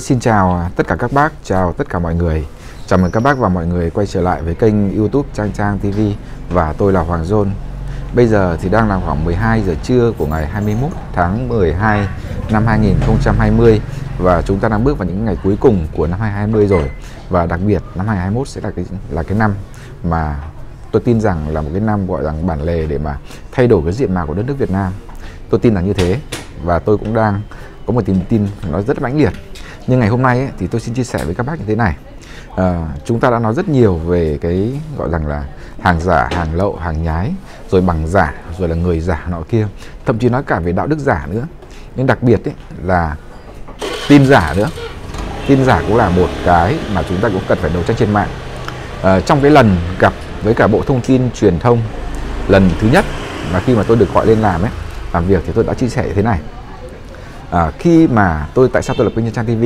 Xin chào tất cả các bác, chào tất cả mọi người. Chào mừng các bác và mọi người quay trở lại với kênh YouTube Chang Chang TV. Và tôi là Hoàng Dôn. Bây giờ thì đang là khoảng 12 giờ trưa của ngày 21 tháng 12 năm 2020. Và chúng ta đang bước vào những ngày cuối cùng của năm 2020 rồi. Và đặc biệt năm 2021 sẽ là cái năm mà tôi tin rằng là một cái năm gọi rằng bản lề để mà thay đổi cái diện mạo của đất nước Việt Nam. Tôi tin rằng như thế. Và tôi cũng đang có một niềm tin nó rất mãnh liệt. Nhưng ngày hôm nay ấy, thì tôi xin chia sẻ với các bác như thế này. Chúng ta đã nói rất nhiều về cái gọi rằng là hàng giả, hàng lậu, hàng nhái, rồi bằng giả, rồi là người giả nọ kia. Thậm chí nói cả về đạo đức giả nữa. Nhưng đặc biệt ấy, là tin giả nữa. Tin giả cũng là một cái mà chúng ta cũng cần phải đấu tranh trên mạng. Trong cái lần gặp với cả Bộ Thông tin Truyền thông lần thứ nhất mà khi mà tôi được gọi lên làm việc thì tôi đã chia sẻ như thế này. Khi mà tại sao tôi lập kênh Chang TV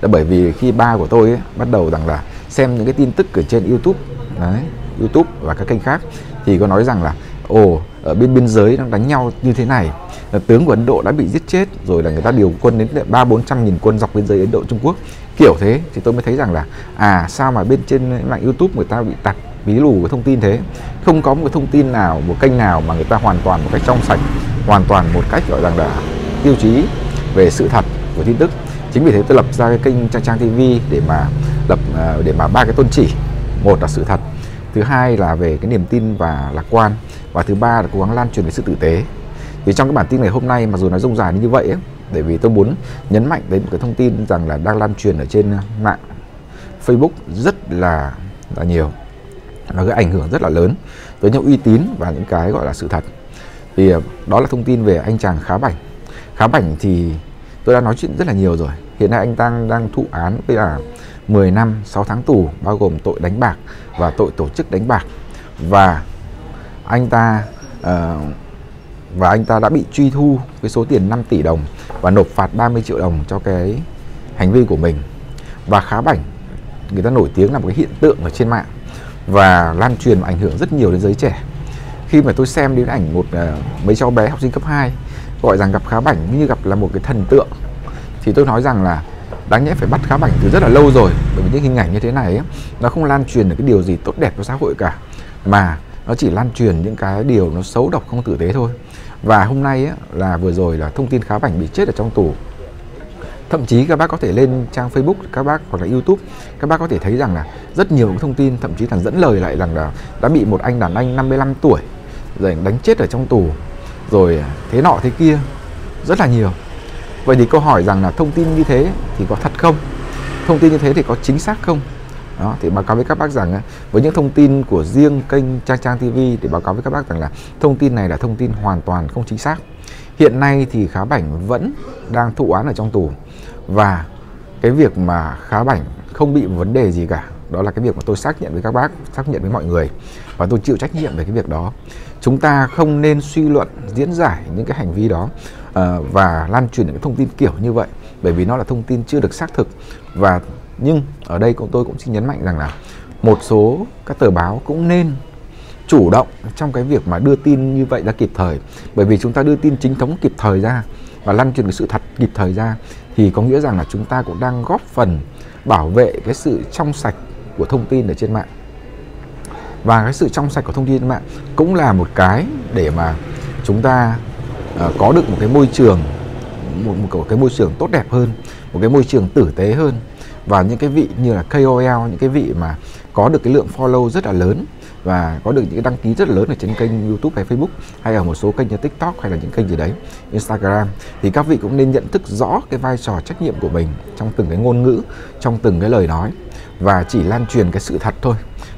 là bởi vì khi ba của tôi ấy, bắt đầu rằng là xem những cái tin tức ở trên YouTube đấy, YouTube và các kênh khác thì có nói rằng là ở bên biên giới đang đánh nhau như thế này, là tướng của Ấn Độ đã bị giết chết, rồi là người ta điều quân đến 300-400 nghìn quân dọc biên giới Ấn Độ Trung Quốc kiểu thế. Thì tôi mới thấy rằng là sao mà bên trên mạng YouTube người ta bị tạt ví lù cái thông tin thế. Không có một cái thông tin nào, một kênh nào mà người ta hoàn toàn một cách trong sạch, hoàn toàn một cách gọi rằng là tiêu chí về sự thật của tin tức. Chính vì thế tôi lập ra cái kênh Chang Chang TV để mà ba cái tôn chỉ. Một là sự thật, thứ hai là về cái niềm tin và lạc quan, và thứ ba là cố gắng lan truyền về sự tử tế. Thì trong cái bản tin ngày hôm nay mặc dù nó rông dài như vậy ấy, bởi vì tôi muốn nhấn mạnh đến một cái thông tin rằng là đang lan truyền ở trên mạng Facebook rất là nhiều, nó gây ảnh hưởng rất là lớn tới những uy tín và những cái gọi là sự thật. Thì đó là thông tin về anh chàng Khá Bảnh. Khá Bảnh thì tôi đã nói chuyện rất là nhiều rồi. Hiện nay anh đang thụ án với là 10 năm 6 tháng tù, bao gồm tội đánh bạc và tội tổ chức đánh bạc. Và anh ta đã bị truy thu cái số tiền 5 tỷ đồng và nộp phạt 30 triệu đồng cho cái hành vi của mình. Và Khá Bảnh người ta nổi tiếng là một cái hiện tượng ở trên mạng và lan truyền và ảnh hưởng rất nhiều đến giới trẻ. Khi mà tôi xem đến ảnh một mấy cháu bé học sinh cấp 2 gọi rằng gặp Khá Bảnh như gặp là một cái thần tượng, thì tôi nói rằng là đáng nhẽ phải bắt Khá Bảnh từ rất là lâu rồi. Bởi vì những hình ảnh như thế này ấy, nó không lan truyền được cái điều gì tốt đẹp cho xã hội cả, mà nó chỉ lan truyền những cái điều nó xấu độc, không tử tế thôi. Và hôm nay ấy, là vừa rồi là thông tin Khá Bảnh bị chết ở trong tù. Thậm chí các bác có thể lên trang Facebook các bác hoặc là YouTube, các bác có thể thấy rằng là rất nhiều thông tin, thậm chí là dẫn lời lại rằng là đã bị một anh đàn anh 55 tuổi rồi đánh chết ở trong tù, rồi thế nọ thế kia rất là nhiều. Vậy thì câu hỏi rằng là thông tin như thế thì có thật không? Thông tin như thế thì có chính xác không? Đó, thì báo cáo với các bác rằng với những thông tin của riêng kênh Chang Chang TV để báo cáo với các bác rằng là thông tin này là thông tin hoàn toàn không chính xác. Hiện nay thì Khá Bảnh vẫn đang thụ án ở trong tù, và cái việc mà Khá Bảnh không bị vấn đề gì cả, đó là cái việc mà tôi xác nhận với các bác, xác nhận với mọi người, và tôi chịu trách nhiệm về cái việc đó. Chúng ta không nên suy luận, diễn giải những cái hành vi đó và lan truyền những cái thông tin kiểu như vậy, bởi vì nó là thông tin chưa được xác thực. Và nhưng ở đây tôi cũng xin nhấn mạnh rằng là một số các tờ báo cũng nên chủ động trong cái việc mà đưa tin như vậy ra kịp thời, bởi vì chúng ta đưa tin chính thống kịp thời ra và lan truyền cái sự thật kịp thời ra thì có nghĩa rằng là chúng ta cũng đang góp phần bảo vệ cái sự trong sạch của thông tin ở trên mạng. Và cái sự trong sạch của thông tin trên mạng cũng là một cái để mà chúng ta có được một cái môi trường, một cái môi trường tốt đẹp hơn, một cái môi trường tử tế hơn. Và những cái vị như là KOL, những cái vị mà có được cái lượng follow rất là lớn và có được những cái đăng ký rất là lớn ở trên kênh YouTube hay Facebook, hay ở một số kênh như TikTok hay là những kênh gì đấy, Instagram, thì các vị cũng nên nhận thức rõ cái vai trò trách nhiệm của mình trong từng cái ngôn ngữ, trong từng cái lời nói, và chỉ lan truyền cái sự thật thôi,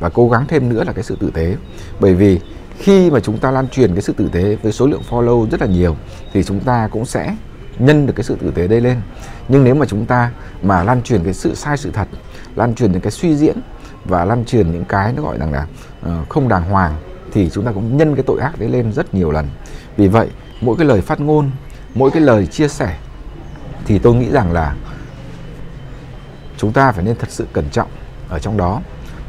và cố gắng thêm nữa là cái sự tử tế. Bởi vì khi mà chúng ta lan truyền cái sự tử tế với số lượng follow rất là nhiều thì chúng ta cũng sẽ nhân được cái sự tử tế đây lên. Nhưng nếu mà chúng ta mà lan truyền cái sự sai sự thật, lan truyền những cái suy diễn và lan truyền những cái nó gọi rằng là không đàng hoàng, thì chúng ta cũng nhân cái tội ác đấy lên rất nhiều lần. Vì vậy mỗi cái lời phát ngôn, mỗi cái lời chia sẻ thì tôi nghĩ rằng là chúng ta phải nên thật sự cẩn trọng ở trong đó.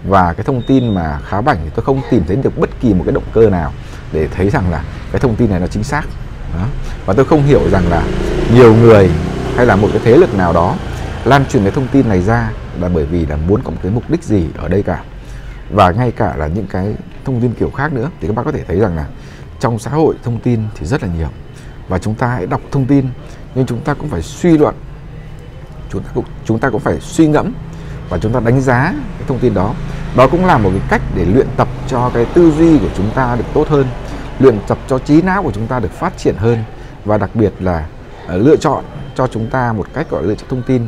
Và cái thông tin mà Khá Bảnh thì tôi không tìm thấy được bất kỳ một cái động cơ nào để thấy rằng là cái thông tin này nó chính xác. Đó. Và tôi không hiểu rằng là nhiều người hay là một cái thế lực nào đó lan truyền cái thông tin này ra là bởi vì là muốn có một cái mục đích gì ở đây cả. Và ngay cả là những cái thông tin kiểu khác nữa, thì các bạn có thể thấy rằng là trong xã hội thông tin thì rất là nhiều, và chúng ta hãy đọc thông tin, nhưng chúng ta cũng phải suy luận, chúng ta cũng phải suy ngẫm và chúng ta đánh giá cái thông tin đó. Đó cũng là một cái cách để luyện tập cho cái tư duy của chúng ta được tốt hơn, luyện tập cho trí não của chúng ta được phát triển hơn, và đặc biệt là lựa chọn cho chúng ta một cách gọi là lựa chọn thông tin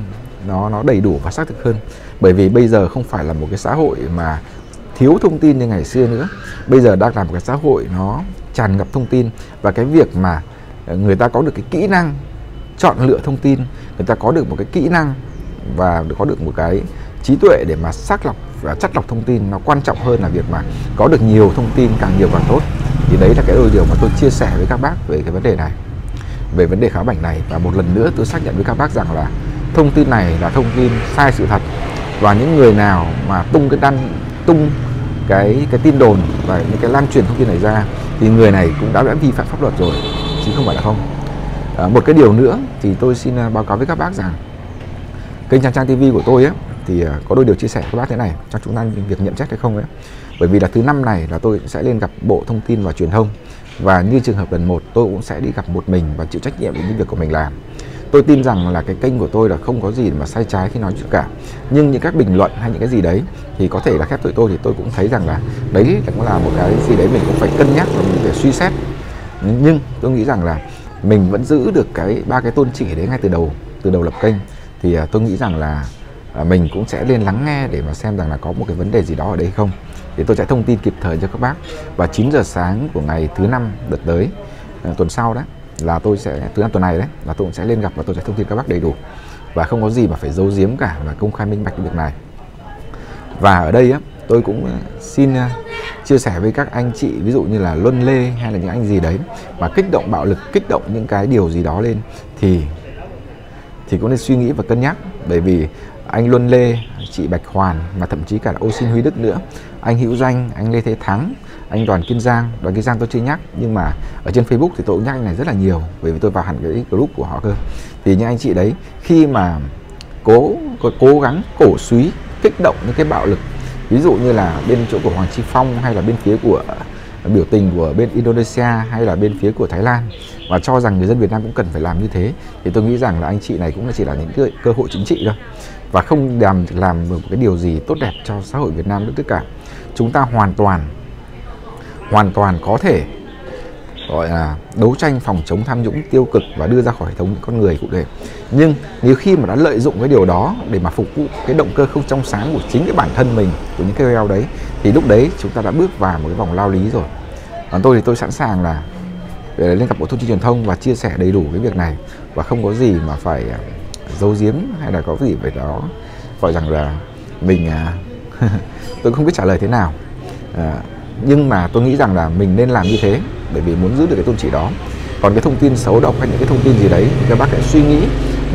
nó đầy đủ và xác thực hơn. Bởi vì bây giờ không phải là một cái xã hội mà thiếu thông tin như ngày xưa nữa, bây giờ đang là một cái xã hội nó tràn ngập thông tin, và cái việc mà người ta có được cái kỹ năng chọn lựa thông tin, người ta có được một cái kỹ năng và có được một cái trí tuệ để mà xác lọc và chắt lọc thông tin, nó quan trọng hơn là việc mà có được nhiều thông tin, càng nhiều càng tốt. Thì đấy là cái điều mà tôi chia sẻ với các bác về cái vấn đề này, về vấn đề Khá Bảnh này. Và một lần nữa tôi xác nhận với các bác rằng là thông tin này là thông tin sai sự thật, và những người nào mà tung cái tin đồn và những cái lan truyền thông tin này ra thì người này cũng đã vi phạm pháp luật rồi, chứ không phải là không. Một cái điều nữa thì tôi xin báo cáo với các bác rằng kênh Chang Chang TV của tôi ấy, thì có đôi điều chia sẻ với các bác thế này cho chúng ta việc nhận xét hay không ấy. Bởi vì là thứ năm này là tôi sẽ lên gặp Bộ Thông tin và Truyền thông, và như trường hợp lần một tôi cũng sẽ đi gặp một mình và chịu trách nhiệm với những việc của mình làm. Tôi tin rằng là cái kênh của tôi là không có gì mà sai trái khi nói chuyện cả, nhưng những các bình luận hay những cái gì đấy thì có thể là khép tụi tôi, thì tôi cũng thấy rằng là đấy cũng là một cái gì đấy mình cũng phải cân nhắc và mình phải suy xét. Nhưng tôi nghĩ rằng là mình vẫn giữ được cái ba cái tôn chỉ đấy ngay từ đầu lập kênh, thì tôi nghĩ rằng là mình cũng sẽ lên lắng nghe để mà xem rằng là có một cái vấn đề gì đó ở đây không, thì tôi sẽ thông tin kịp thời cho các bác. Và 9 giờ sáng của ngày thứ năm đợt tới, tuần sau đấy, là tôi sẽ thứ năm tuần này đấy, là tôi cũng sẽ lên gặp và tôi sẽ thông tin các bác đầy đủ, và không có gì mà phải giấu giếm cả, và công khai minh bạch việc này. Và ở đây á, tôi cũng xin chia sẻ với các anh chị, ví dụ như là Luân Lê hay là những anh gì đấy mà kích động bạo lực, kích động những cái điều gì đó lên thì cũng nên suy nghĩ và cân nhắc. Bởi vì anh Luân Lê, chị Bạch Hoàn, mà thậm chí cả là ô xin Huy Đức nữa, anh Hữu Danh, anh Lê Thế Thắng, anh Đoàn Kiên Giang tôi chưa nhắc, nhưng mà ở trên Facebook thì tôi cũng nhắc anh này rất là nhiều, bởi vì tôi vào hẳn cái group của họ cơ. Thì những anh chị đấy khi mà cố gắng cổ suý, kích động những cái bạo lực, ví dụ như là bên chỗ của Hoàng Chi Phong, hay là bên phía của biểu tình của bên Indonesia, hay là bên phía của Thái Lan, và cho rằng người dân Việt Nam cũng cần phải làm như thế, thì tôi nghĩ rằng là anh chị này cũng chỉ là những cơ hội chính trị thôi, và không làm một cái điều gì tốt đẹp cho xã hội Việt Nam nữa. Tất cả chúng ta hoàn toàn có thể gọi là đấu tranh phòng chống tham nhũng tiêu cực và đưa ra khỏi hệ thống những con người cụ thể, nhưng nếu khi mà đã lợi dụng cái điều đó để mà phục vụ cái động cơ không trong sáng của chính cái bản thân mình, của những KOL đấy, thì lúc đấy chúng ta đã bước vào một cái vòng lao lý rồi. Còn tôi thì tôi sẵn sàng là để lên gặp Bộ Thông tin Truyền thông và chia sẻ đầy đủ cái việc này, và không có gì mà phải giấu giếm hay là có gì phải đó gọi rằng là mình tôi không biết trả lời thế nào, nhưng mà tôi nghĩ rằng là mình nên làm như thế, bởi vì muốn giữ được cái tôn chỉ đó. Còn cái thông tin xấu độc hay những cái thông tin gì đấy thì các bác hãy suy nghĩ.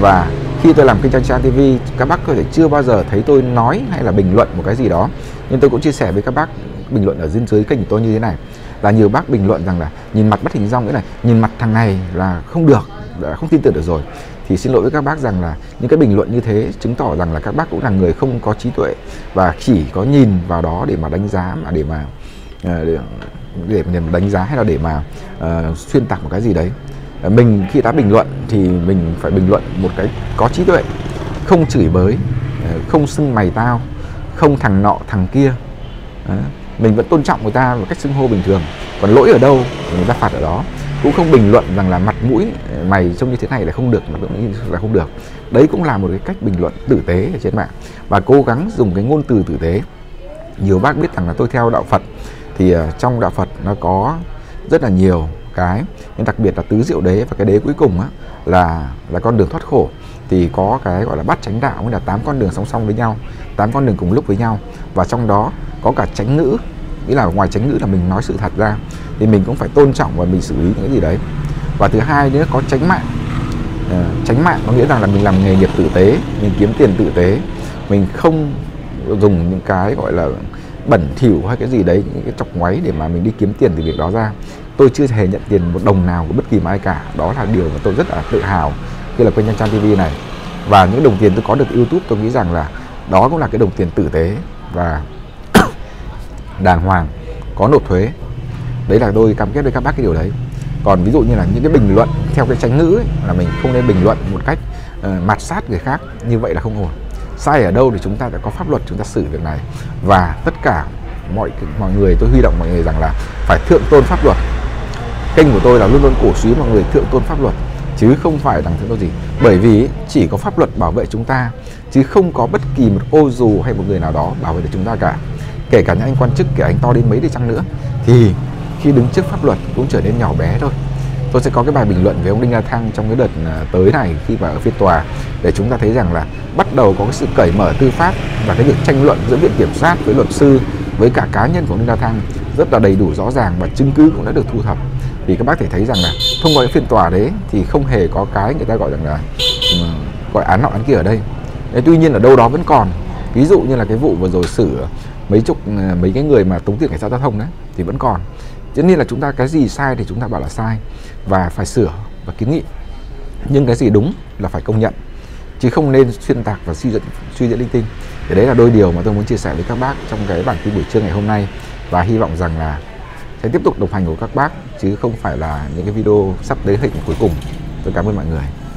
Và khi tôi làm kênh Chang Chang TV, các bác có thể chưa bao giờ thấy tôi nói hay là bình luận một cái gì đó, nhưng tôi cũng chia sẻ với các bác bình luận ở dưới kênh của tôi như thế này, là nhiều bác bình luận rằng là nhìn mặt bắt hình dong thế này, nhìn mặt thằng này là không được, đã không tin tưởng được rồi. Thì xin lỗi với các bác rằng là những cái bình luận như thế chứng tỏ rằng là các bác cũng là người không có trí tuệ, và chỉ có nhìn vào đó để mà đánh giá, mà để đánh giá hay là để mà xuyên tạc một cái gì đấy. Mình khi đã bình luận thì mình phải bình luận một cái có trí tuệ, không chửi bới, không xưng mày tao, không thằng nọ thằng kia. Mình vẫn tôn trọng người ta một cách xưng hô bình thường, còn lỗi ở đâu người ta phạt ở đó, cũng không bình luận rằng là mặt mũi mày trông như thế này là không được, mặt mũi là không được. Đấy cũng là một cái cách bình luận tử tế ở trên mạng, và cố gắng dùng cái ngôn từ tử tế. Nhiều bác biết rằng là tôi theo đạo Phật, thì trong đạo Phật nó có rất là nhiều cái, nhưng đặc biệt là tứ diệu đế và cái đế cuối cùng á, là con đường thoát khổ, thì có cái gọi là bát chánh đạo, nghĩa là 8 con đường song song với nhau, 8 con đường cùng lúc với nhau, và trong đó có cả chánh ngữ, nghĩa là ngoài chánh ngữ là mình nói sự thật ra thì mình cũng phải tôn trọng và mình xử lý những cái gì đấy. Và thứ hai nữa có chánh mạng, chánh mạng có nghĩa rằng là mình làm nghề nghiệp tử tế, mình kiếm tiền tử tế, mình không dùng những cái gọi là bẩn thỉu hay cái gì đấy, những cái chọc ngoáy để mà mình đi kiếm tiền từ việc đó ra. Tôi chưa hề nhận tiền một đồng nào của bất kỳ ai cả, đó là điều mà tôi rất là tự hào khi là kênh Chang Chang TV này. Và những đồng tiền tôi có được YouTube, tôi nghĩ rằng là đó cũng là cái đồng tiền tử tế và đàng hoàng, có nộp thuế. Đấy là tôi cam kết với các bác cái điều đấy. Còn ví dụ như là những cái bình luận theo cái tránh ngữ ấy, là mình không nên bình luận một cách mạt sát người khác, như vậy là không ổn. Sai ở đâu thì chúng ta đã có pháp luật chúng ta xử việc này, và tất cả mọi người, tôi huy động mọi người rằng là phải thượng tôn pháp luật. Kênh của tôi là luôn luôn cổ suý mọi người thượng tôn pháp luật, chứ không phải rằng thượng tôn gì, bởi vì chỉ có pháp luật bảo vệ chúng ta, chứ không có bất kỳ một ô dù hay một người nào đó bảo vệ được chúng ta cả. Kể cả những anh quan chức, kể anh to đến mấy đi chăng nữa, thì khi đứng trước pháp luật cũng trở nên nhỏ bé thôi. Tôi sẽ có cái bài bình luận về ông Đinh La Thăng trong cái đợt tới này khi vào ở phiên tòa, để chúng ta thấy rằng là bắt đầu có cái sự cởi mở tư pháp, và cái việc tranh luận giữa viện kiểm sát với luật sư với cả cá nhân của ông Đinh La Thăng rất là đầy đủ rõ ràng, và chứng cứ cũng đã được thu thập. Thì các bác thể thấy rằng là thông qua cái phiên tòa đấy thì không hề có cái người ta gọi rằng là gọi án nọ án kia ở đây. Tuy nhiên ở đâu đó vẫn còn, ví dụ như là cái vụ vừa rồi xử mấy cái người mà tống tiền cảnh sát giao thông đấy thì vẫn còn. Cho nên là chúng ta cái gì sai thì chúng ta bảo là sai và phải sửa và kiến nghị, nhưng cái gì đúng là phải công nhận, chứ không nên xuyên tạc và suy diễn linh tinh. Thì đấy là đôi điều mà tôi muốn chia sẻ với các bác trong cái bản tin buổi trưa ngày hôm nay, và hy vọng rằng là sẽ tiếp tục đồng hành của các bác, chứ không phải là những cái video sắp tới hết cuối cùng. Tôi cảm ơn mọi người.